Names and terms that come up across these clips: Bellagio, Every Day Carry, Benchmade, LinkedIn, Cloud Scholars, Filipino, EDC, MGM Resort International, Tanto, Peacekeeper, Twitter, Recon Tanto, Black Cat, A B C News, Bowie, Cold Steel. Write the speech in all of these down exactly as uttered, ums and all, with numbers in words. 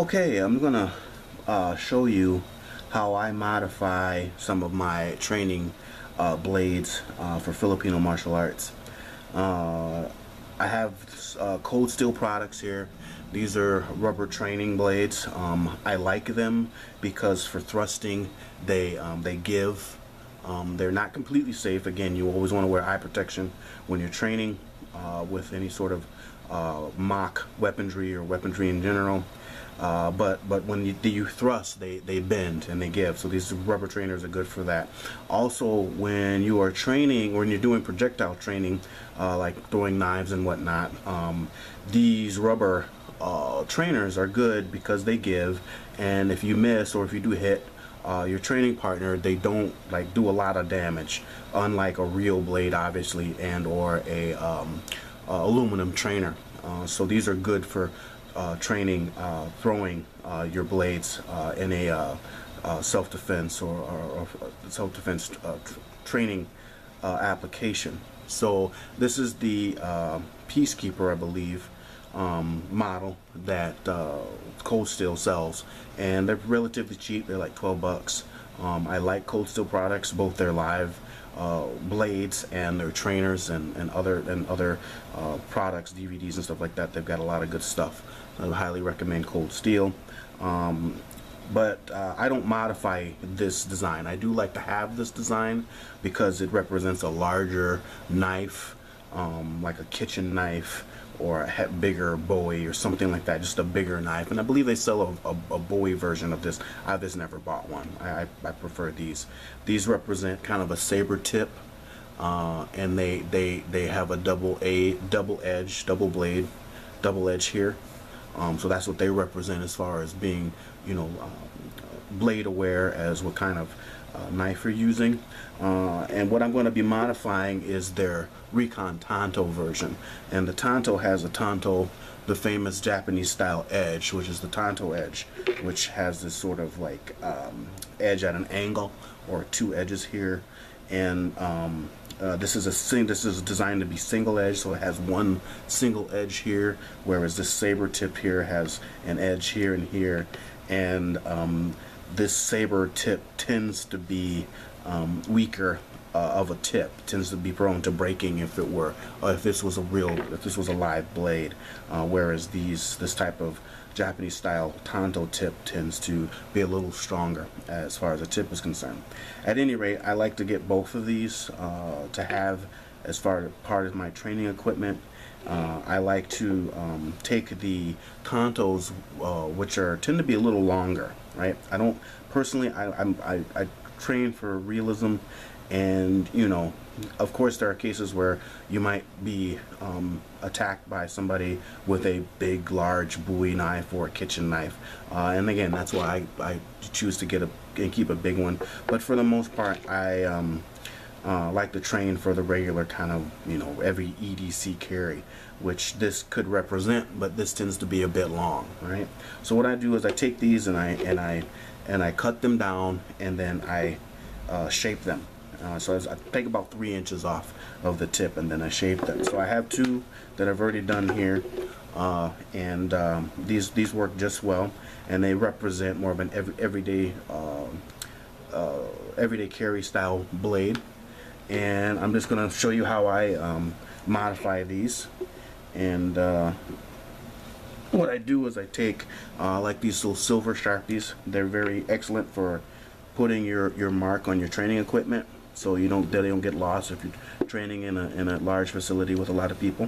Okay, I'm gonna uh, show you how I modify some of my training uh, blades uh, for Filipino martial arts. Uh, I have uh, Cold Steel products here. These are rubber training blades. Um, I like them because for thrusting, they um, they give. Um, they're not completely safe. Again, you always want to wear eye protection when you're training uh, with any sort of uh, mock weaponry or weaponry in general. Uh, but but when you, you thrust, they, they bend and they give. So these rubber trainers are good for that. Also, when you are training, or when you're doing projectile training, uh, like throwing knives and whatnot, um, these rubber uh, trainers are good because they give. And if you miss, or if you do hit uh, your training partner, they don't like do a lot of damage, unlike a real blade, obviously, and or a um, uh, aluminum trainer. Uh, so these are good for Uh, training, uh, throwing uh, your blades uh, in a uh, uh, self-defense or, or, or self-defense uh, training uh, application. So this is the uh, Peacekeeper, I believe, um, model that uh, Cold Steel sells, and they're relatively cheap. They're like twelve bucks. Um, I like Cold Steel products, both their live uh, blades and their trainers and, and other and other uh, products, D V Ds and stuff like that. They've got a lot of good stuff. I highly recommend Cold Steel. Um, but uh, I don't modify this design. I do like to have this design because it represents a larger knife, um, like a kitchen knife, or a bigger Bowie or something like that, just a bigger knife. And I believe they sell a, a, a Bowie version of this. I've just never bought one. I, I prefer these. These represent kind of a saber tip, uh, and they they they have a double a double edge, double blade, double edge here. Um, so that's what they represent as far as being, you know, uh, blade aware as what kind of uh, knife you're using. Uh, and what I'm going to be modifying is their Recon Tanto version. And the Tanto has a Tanto, the famous Japanese style edge, which is the Tanto edge, which has this sort of like um, edge at an angle, or two edges here. And um, uh, this is a sing this is designed to be single edge, so it has one single edge here, whereas this saber tip here has an edge here and here. And um, this saber tip tends to be um, weaker uh, of a tip, tends to be prone to breaking if it were, or if this was a real, if this was a live blade, uh, whereas these, this type of Japanese style Tanto tip tends to be a little stronger as far as a tip is concerned. At any rate, I like to get both of these uh, to have as far as part of my training equipment. Uh, I like to um, take the Tantos, uh, which are tend to be a little longer, right? I don't personally. I I'm, I, I train for realism, and you know, of course, there are cases where you might be um, attacked by somebody with a big, large Bowie knife or a kitchen knife, uh, and again, that's why I, I choose to get a and keep a big one. But for the most part, I. Um, Uh, like the train for the regular kind of, you know, every E D C carry, which this could represent, but this tends to be a bit long, right? So what I do is I take these and I and I and I cut them down, and then I uh, shape them. Uh, so I take about three inches off of the tip, and then I shape them. So I have two that I've already done here, uh, and um, these these work just well, and they represent more of an every, everyday uh, uh, everyday carry style blade. And I'm just going to show you how I um, modify these. And uh, what I do is I take uh, like these little silver Sharpies. They're very excellent for putting your your mark on your training equipment, so you don't they don't get lost if you're training in a in a large facility with a lot of people.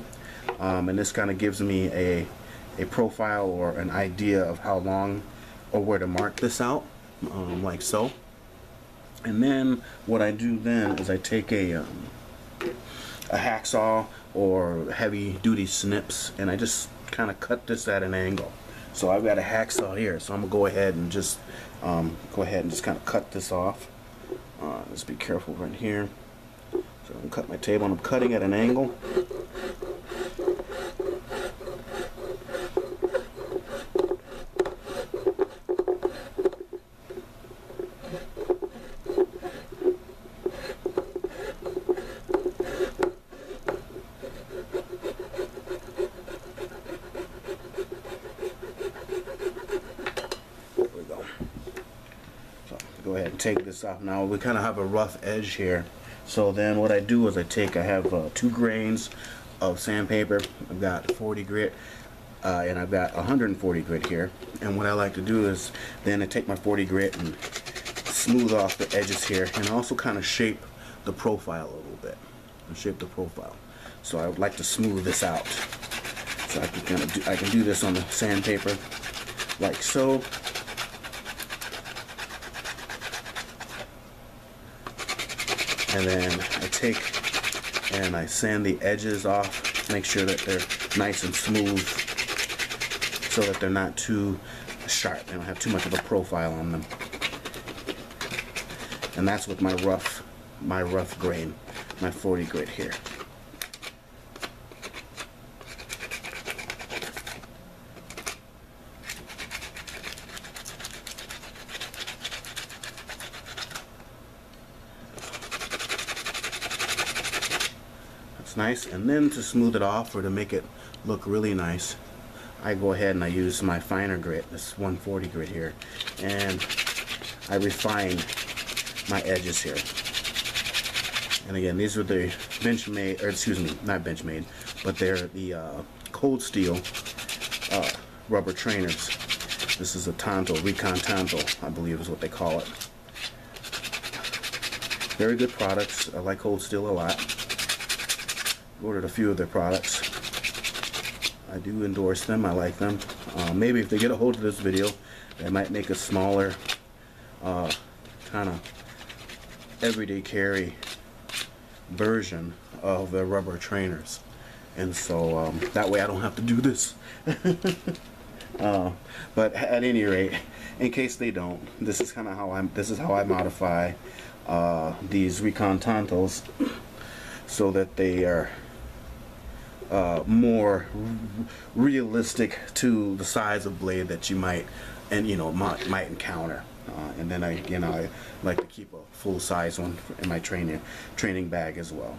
Um, and this kind of gives me a a profile or an idea of how long or where to mark this out, um, like so. And then what I do then is I take a um, a hacksaw or heavy duty snips, and I just kind of cut this at an angle. So I've got a hacksaw here, so I'm gonna go ahead and just um, go ahead and just kind of cut this off. Uh, let's be careful right here. So I'm gonna cut my table, and I'm cutting at an angle. and take this off. Now we kind of have a rough edge here, so then what I do is I take, I have uh, two grains of sandpaper. I've got forty grit uh, and I've got one hundred forty grit here, and what I like to do is then I take my forty grit and smooth off the edges here, and also kind of shape the profile a little bit and shape the profile. So I would like to smooth this out. So I can kind of do, I can do this on the sandpaper like so. And then I take and I sand the edges off, make sure that they're nice and smooth so that they're not too sharp. They don't have too much of a profile on them. And that's with my rough, my rough grain, my forty grit here. Nice, and then to smooth it off or to make it look really nice, I go ahead and I use my finer grit, this one forty grit here, and I refine my edges here. And again, these are the Benchmade, or excuse me, not Benchmade, but they're the uh, Cold Steel uh, rubber trainers. This is a Tanto, Recon Tanto, I believe is what they call it. Very good products. I like Cold Steel a lot. Ordered a few of their products. I do endorse them. I like them. Uh, maybe if they get a hold of this video, they might make a smaller uh, kind of everyday carry version of their rubber trainers, and so um, that way I don't have to do this. uh, but at any rate, in case they don't, this is kind of how I'm this is how I modify uh, these Recon Tantos so that they are Uh, more realistic to the size of blade that you might and you know might, might encounter, uh, and then I you know I like to keep a full size one in my training training bag as well.